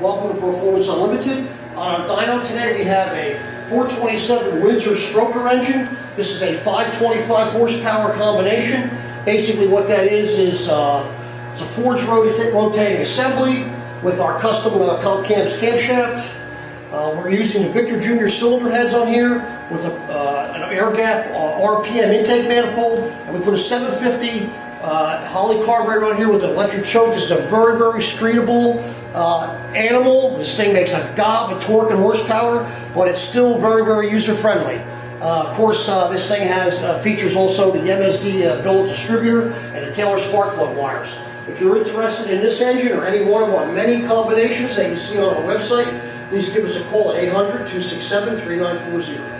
Welcome to Performance Unlimited. On our dyno today we have a 427 Windsor stroker engine. This is a 525 horsepower combination. Basically what that is it's a forged rotating assembly with our custom Comcam's camshaft. We're using the Victor Junior cylinder heads on here with an air gap RPM intake manifold, and we put a 750 Holley carburetor on here with an electric choke. This is a very, very streetable animal. This thing makes a gob of torque and horsepower, but it's still very, very user friendly. Of course, this thing has features also the MSD billet distributor and the Taylor spark plug wires. If you're interested in this engine or any one of our many combinations that you see on our website, please give us a call at 800-267-3940.